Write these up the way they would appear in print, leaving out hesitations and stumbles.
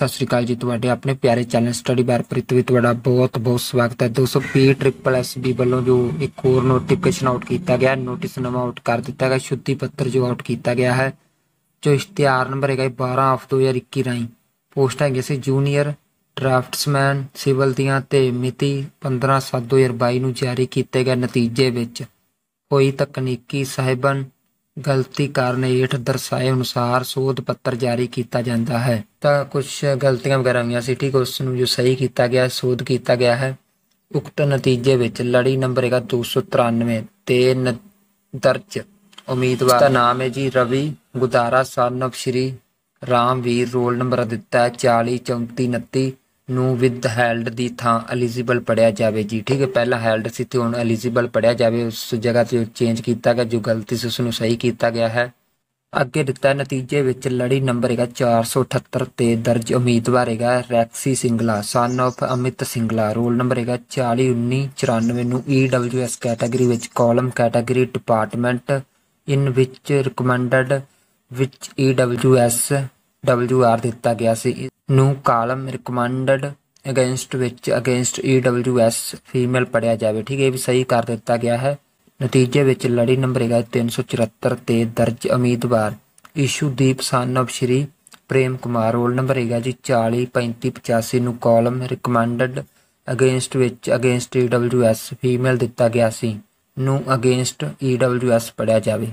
सत श्रीकाल जी, तुहाडे अपने प्यारे चैनल स्टडी बार परितवित वड़ा बहुत बहुत स्वागत है दोस्तों। PSSB वालों जो एक और नोटिफिकेशन आउट किया गया, नोटिस नामा आउट कर दिता गया, शुद्धि पत्र जो आउट किया गया है, जो इश्तिहार नंबर है 12/2021 राही पोस्ट है सी जूनीयर ड्राफ्ट्समैन सिविल दियां ते मिति 15/7/2022 नूं जारी किए गए नतीजे विच कोई तकनीकी साहिबन गलती कारण हेठ दर्शाए अनुसार शोध पत्र जारी किया जाता है। तो कुछ गलतियां वगैरह हुई सी, ठीक, उसनों जो सही किया गया, शोध किया गया है। उक्त नतीजे विच लड़ी नंबर है 293 ते दर्ज उम्मीदवार का नाम है जी Ravi Gudara son of Shri Ramveer. Roll number दिता है 40 34 29 ਨੂੰ ਵਿਦ ਹੈਲਡ ਦੀ ਥਾਂ ਐਲੀਜੀਬਲ ਪੜਿਆ ਜਾਵੇ ਜੀ, ਠੀਕ ਹੈ। ਪਹਿਲਾਂ ਹੈਲਡ ਸੀ ਤੇ ਹੁਣ ਐਲੀਜੀਬਲ ਪੜਿਆ ਜਾਵੇ। ਉਸ ਜਗ੍ਹਾ ਤੇ ਚੇਂਜ ਕੀਤਾ ਗਿਆ, ਜੋ ਗਲਤੀ ਸੀ ਉਸ ਨੂੰ ਸਹੀ ਕੀਤਾ ਗਿਆ ਹੈ। ਅੱਗੇ ਦਿੱਤਾ ਨਤੀਜੇ ਵਿੱਚ ਲੜੀ ਨੰਬਰ ਹੈਗਾ 478 ਤੇ ਦਰਜ ਉਮੀਦਵਾਰ ਹੈਗਾ Raxi Singla son of Amit Singla. Roll number ਹੈਗਾ 40 19 94 ਨੂੰ EWS ਕੈਟਾਗਰੀ ਵਿੱਚ ਕਾਲਮ ਕੈਟਾਗਰੀ ਡਿਪਾਰਟਮੈਂਟ ਇਨ ਵਿੱਚ ਰਿਕਮੈਂਡਡ ਵਿੱਚ EWS WR ਦਿੱਤਾ ਗਿਆ ਸੀ ਨੂੰ ਕਾਲਮ ਰਿਕਮੈਂਡਡ ਅਗੇਂਸਟ ਵਿੱਚ ਅਗੇਂਸਟ EWS ਫੀਮੇਲ ਪੜਿਆ ਜਾਵੇ, ਠੀਕ ਹੈ। ਇਹ ਵੀ ਸਹੀ ਕਰ ਦਿੱਤਾ ਗਿਆ ਹੈ। ਨਤੀਜੇ ਵਿੱਚ ਲੜੀ ਨੰਬਰ ਹੈਗਾ 374 ਤੇ ਦਰਜ ਉਮੀਦਵਾਰ Ishudeep son of Shri Prem Kumar. Roll number ਹੈਗਾ ਜੀ 40 35 85 ਨੂੰ ਕਾਲਮ ਰਿਕਮੈਂਡਡ ਅਗੇਂਸਟ ਵਿੱਚ ਅਗੇਂਸਟ EWS ਫੀਮੇਲ ਦਿੱਤਾ ਗਿਆ ਸੀ ਨੂੰ ਅਗੇਂਸਟ EWS ਪੜਿਆ ਜਾਵੇ।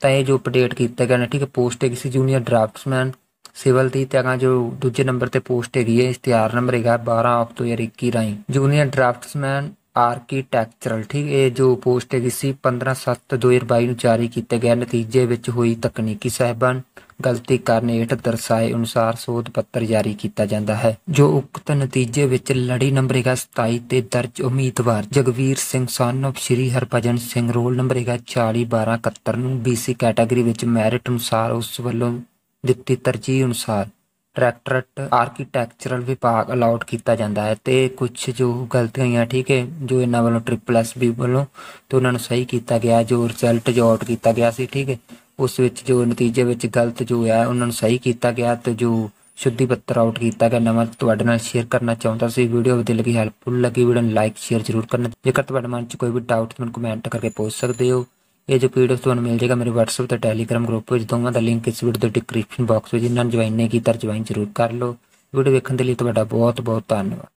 ਤਾਂ ਇਹ ਜੋ ਅਪਡੇਟ ਕੀਤਾ ਗਿਆ, ਠੀਕ ਹੈ। ਪੋਸਟ ਹੈਗੀ ਸੀ ਜੂਨੀਅਰ ਡਰਾਫਟਸਮੈਨ सिविल की, अगर जो दूजे नंबर पर पोस्ट हैगी है इश्तिहार नंबर है 12/2021 राही जूनीयर ड्राफ्ट्समैन आर्कीटैक्चरल, ठीक। ये जो पोस्ट हैगी सी 15/7/2022 में जारी किया गया। नतीजे विच हुई तकनीकी साहिबान गलती कारण हेठ दर्शाए अनुसार शोध पत्र जारी किया जाता है। जो उक्त नतीजे विच लड़ी नंबर है 27 ते दर्ज उम्मीदवार Jagveer Singh son of Shri Harbhajan Singh. Roll number है 40 12 71 BC कैटागरी विच मैरिट अनुसार उस वालों ਦਿੱਤੀ ਤਰਜੀਹ ਅਨੁਸਾਰ ਡਾਇਰੈਕਟਰੇਟ ਆਰਕੀਟੈਕਚਰਲ ਵਿਭਾਗ ਅਲਾਉਡ ਕੀਤਾ ਜਾਂਦਾ ਹੈ। ਤੇ ਕੁਝ ਜੋ ਗਲਤੀਆਂ ਹੋਈਆਂ, ਠੀਕ ਹੈ, ਜੋ ਇਹਨਾਂ ਵੱਲੋਂ PSSB ਵੱਲੋਂ ਤੇ ਉਹਨਾਂ ਨੂੰ ਸਹੀ ਕੀਤਾ ਗਿਆ। ਜੋ ਰਿਜ਼ਲਟ ਜੋ ਆਊਟ ਕੀਤਾ ਗਿਆ ਸੀ, ਠੀਕ ਹੈ, ਉਸ ਵਿੱਚ ਜੋ ਨਤੀਜੇ ਵਿੱਚ ਗਲਤ ਜੋ ਹੈ ਉਹਨਾਂ ਨੂੰ ਸਹੀ ਕੀਤਾ ਗਿਆ ਤੇ ਜੋ ਸ਼ੁੱਧੀ ਪੱਤਰ ਆਊਟ ਕੀਤਾ ਗਿਆ ਨਵਾਂ ਤੁਹਾਡੇ ਨਾਲ ਸ਼ੇਅਰ ਕਰਨਾ ਚਾਹੁੰਦਾ ਸੀ। ਵੀਡੀਓ ਵਧੀਆ ਲੱਗੀ, ਹੈਲਪਫੁਲ ਲੱਗੀ, ਵੀਡੀਓ ਨੂੰ ਲਾਈਕ ਸ਼ੇਅਰ ਜ਼ਰੂਰ ਕਰਨਾ। ਜੇਕਰ ਤੁਹਾਡੇ ਮਨ 'ਚ ਕੋਈ ਵੀ ਡਾਊਟ ਤੁਹਾਨੂੰ ਕਮੈਂਟ ਕਰਕੇ ਪੁੱਛ ਸਕਦੇ ਹੋ। ये जो पीडीएफ तो मिल जाएगा मेरे व्हाट्सएप तो टैलीग्राम ग्रुप में दूंगा, तो लिंक इस वीडियो के डिस्क्रिप्शन बॉक्स में। जिन्होंने ज्वाइन नहीं किया ज्वाइन जरूर कर लो। वीडियो देखने के लिए तो बहुत बहुत धन्यवाद।